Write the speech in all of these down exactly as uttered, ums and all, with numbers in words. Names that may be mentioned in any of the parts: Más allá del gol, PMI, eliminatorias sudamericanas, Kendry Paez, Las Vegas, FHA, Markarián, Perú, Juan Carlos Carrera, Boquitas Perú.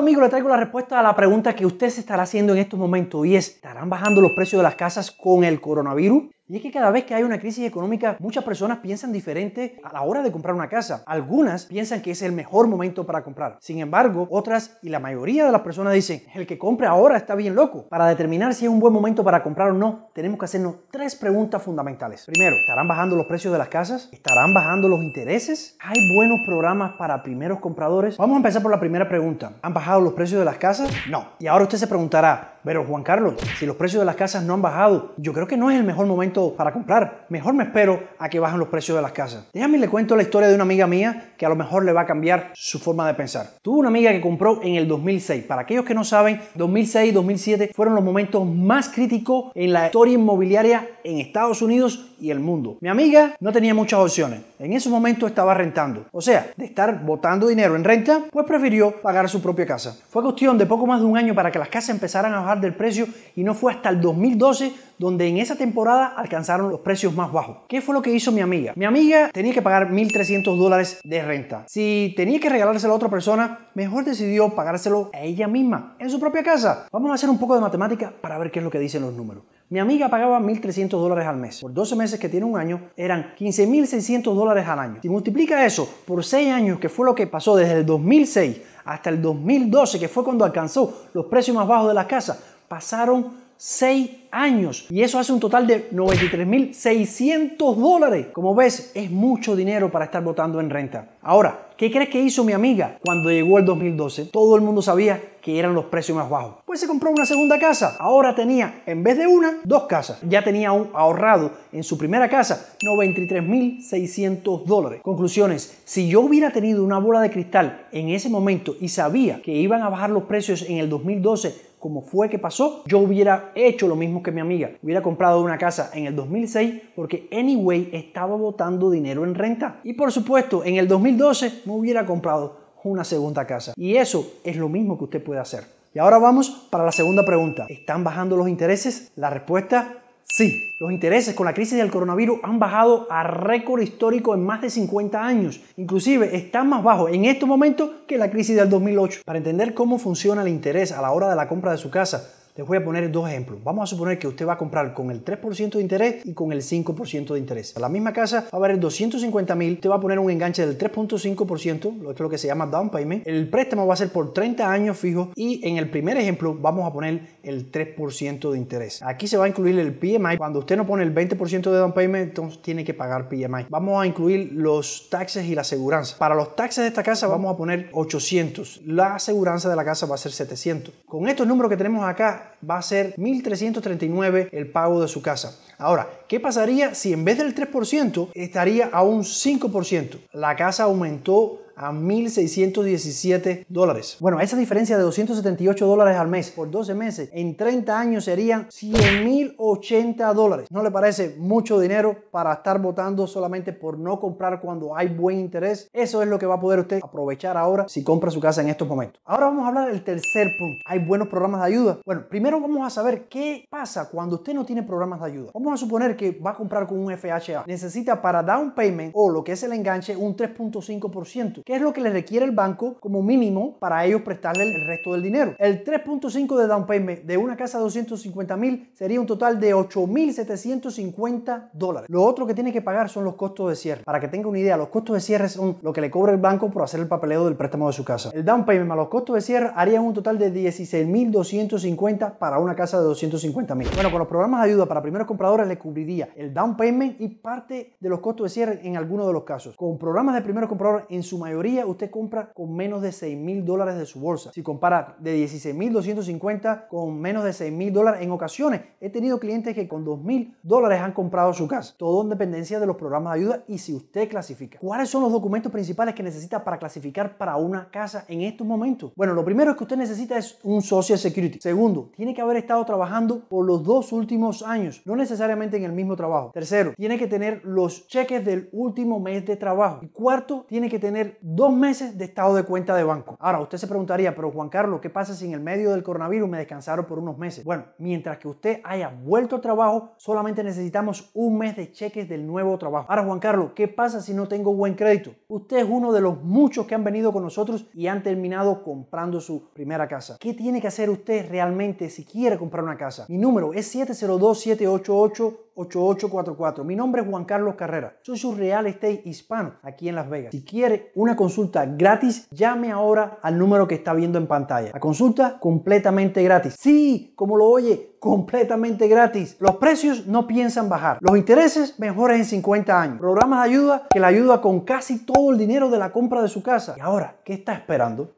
amigo, le traigo la respuesta a la pregunta que usted se estará haciendo en estos momentos y es, ¿estarán bajando los precios de las casas con el coronavirus? Y es que cada vez que hay una crisis económica, muchas personas piensan diferente a la hora de comprar una casa. Algunas piensan que es el mejor momento para comprar. Sin embargo, otras y la mayoría de las personas dicen, el que compre ahora está bien loco. Para determinar si es un buen momento para comprar o no, tenemos que hacernos tres preguntas fundamentales. Primero, ¿estarán bajando los precios de las casas? ¿Estarán bajando los intereses? ¿Hay buenos programas para primeros compradores? Vamos a empezar por la primera pregunta. ¿Han bajado los precios de las casas? No. Y ahora usted se preguntará, pero Juan Carlos, si los precios de las casas no han bajado, yo creo que no es el mejor momento para comprar. Mejor me espero a que bajen los precios de las casas. Déjame le cuento la historia de una amiga mía que a lo mejor le va a cambiar su forma de pensar. Tuve una amiga que compró en el dos mil seis. Para aquellos que no saben, dos mil seis y dos mil siete fueron los momentos más críticos en la historia inmobiliaria en Estados Unidos y el mundo. Mi amiga no tenía muchas opciones. En ese momento estaba rentando. O sea, de estar botando dinero en renta, pues prefirió pagar su propia casa. Fue cuestión de poco más de un año para que las casas empezaran a bajar del precio y no fue hasta el dos mil doce donde en esa temporada alcanzaron los precios más bajos. ¿Qué fue lo que hizo mi amiga? Mi amiga tenía que pagar mil trescientos dólares de renta. Si tenía que regalárselo a otra persona, mejor decidió pagárselo a ella misma, en su propia casa. Vamos a hacer un poco de matemática para ver qué es lo que dicen los números. Mi amiga pagaba mil trescientos dólares al mes. Por doce meses que tiene un año, eran quince mil seiscientos dólares al año. Si multiplica eso por seis años, que fue lo que pasó desde el dos mil seis hasta el dos mil doce, que fue cuando alcanzó los precios más bajos de la casa, pasaron seis años y eso hace un total de noventa y tres mil seiscientos dólares. Como ves, es mucho dinero para estar botando en renta. Ahora, ¿qué crees que hizo mi amiga? Cuando llegó el dos mil doce, todo el mundo sabía que eran los precios más bajos. Pues se compró una segunda casa. Ahora tenía, en vez de una, dos casas. Ya tenía un ahorrado en su primera casa noventa y tres mil seiscientos dólares. Conclusiones, si yo hubiera tenido una bola de cristal en ese momento y sabía que iban a bajar los precios en el dos mil doce, como fue que pasó, yo hubiera hecho lo mismo que mi amiga. Hubiera comprado una casa en el dos mil seis porque anyway estaba botando dinero en renta. Y por supuesto, en el dos mil doce no hubiera comprado una segunda casa. Y eso es lo mismo que usted puede hacer. Y ahora vamos para la segunda pregunta. ¿Están bajando los intereses? La respuesta, sí. Los intereses con la crisis del coronavirus han bajado a récord histórico en más de cincuenta años. Inclusive están más bajos en estos momentos que la crisis del dos mil ocho. Para entender cómo funciona el interés a la hora de la compra de su casa, les voy a poner dos ejemplos. Vamos a suponer que usted va a comprar con el tres por ciento de interés y con el cinco por ciento de interés. A la misma casa va a valer doscientos cincuenta mil. Usted va a poner un enganche del tres punto cinco por ciento, lo que es lo que se llama down payment. El préstamo va a ser por treinta años fijo y en el primer ejemplo vamos a poner el tres por ciento de interés. Aquí se va a incluir el P M I. Cuando usted no pone el veinte por ciento de down payment, entonces tiene que pagar P M I. Vamos a incluir los taxes y la aseguranza. Para los taxes de esta casa vamos a poner ochocientos. La aseguranza de la casa va a ser setecientos. Con estos números que tenemos acá, va a ser mil trescientos treinta y nueve el pago de su casa. Ahora, ¿qué pasaría si en vez del tres por ciento estaría a un cinco por ciento? La casa aumentó a mil seiscientos diecisiete dólares. Bueno, esa diferencia de doscientos setenta y ocho dólares al mes por doce meses, en treinta años serían cien mil ochenta dólares. ¿No le parece mucho dinero para estar votando solamente por no comprar cuando hay buen interés? Eso es lo que va a poder usted aprovechar ahora si compra su casa en estos momentos. Ahora vamos a hablar del tercer punto. ¿Hay buenos programas de ayuda? Bueno, primero vamos a saber qué pasa cuando usted no tiene programas de ayuda. Vamos a suponer que va a comprar con un F H A. Necesita para down payment o lo que es el enganche un tres punto cinco por ciento. ¿Qué es lo que le requiere el banco como mínimo para ellos prestarle el resto del dinero? El tres punto cinco de down payment de una casa de doscientos cincuenta mil sería un total de ocho mil setecientos cincuenta dólares. Lo otro que tiene que pagar son los costos de cierre. Para que tenga una idea, los costos de cierre son lo que le cobra el banco por hacer el papeleo del préstamo de su casa. El down payment más los costos de cierre harían un total de dieciséis mil doscientos cincuenta para una casa de doscientos cincuenta mil. Bueno, con los programas de ayuda para primeros compradores le cubriría el down payment y parte de los costos de cierre en algunos de los casos. Con programas de primeros compradores, en su mayoría usted compra con menos de seis mil dólares de su bolsa. Si compara de dieciséis mil doscientos cincuenta con menos de seis mil dólares, en ocasiones he tenido clientes que con dos mil dólares han comprado su casa. Todo en dependencia de los programas de ayuda y si usted clasifica. ¿Cuáles son los documentos principales que necesita para clasificar para una casa en estos momentos? Bueno, lo primero es que usted necesita es un Social Security. Segundo, tiene que haber estado trabajando por los dos últimos años, no necesariamente en el mismo trabajo. Tercero, tiene que tener los cheques del último mes de trabajo. Y cuarto, tiene que tener dos meses de estado de cuenta de banco. Ahora, usted se preguntaría, pero Juan Carlos, ¿qué pasa si en el medio del coronavirus me descansaron por unos meses? Bueno, mientras que usted haya vuelto al trabajo, solamente necesitamos un mes de cheques del nuevo trabajo. Ahora, Juan Carlos, ¿qué pasa si no tengo buen crédito? Usted es uno de los muchos que han venido con nosotros y han terminado comprando su primera casa. ¿Qué tiene que hacer usted realmente si quiere comprar una casa? Mi número es siete cero dos, siete ocho ocho, ocho ocho cuatro cuatro. Mi nombre es Juan Carlos Carrera. Soy su real estate hispano aquí en Las Vegas. Si quiere una consulta gratis, llame ahora al número que está viendo en pantalla. La consulta completamente gratis. Sí, como lo oye, completamente gratis. Los precios no piensan bajar. Los intereses mejores en cincuenta años. Programas de ayuda que le ayuda con casi todo el dinero de la compra de su casa. Y ahora, ¿qué está esperando?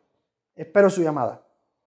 Espero su llamada.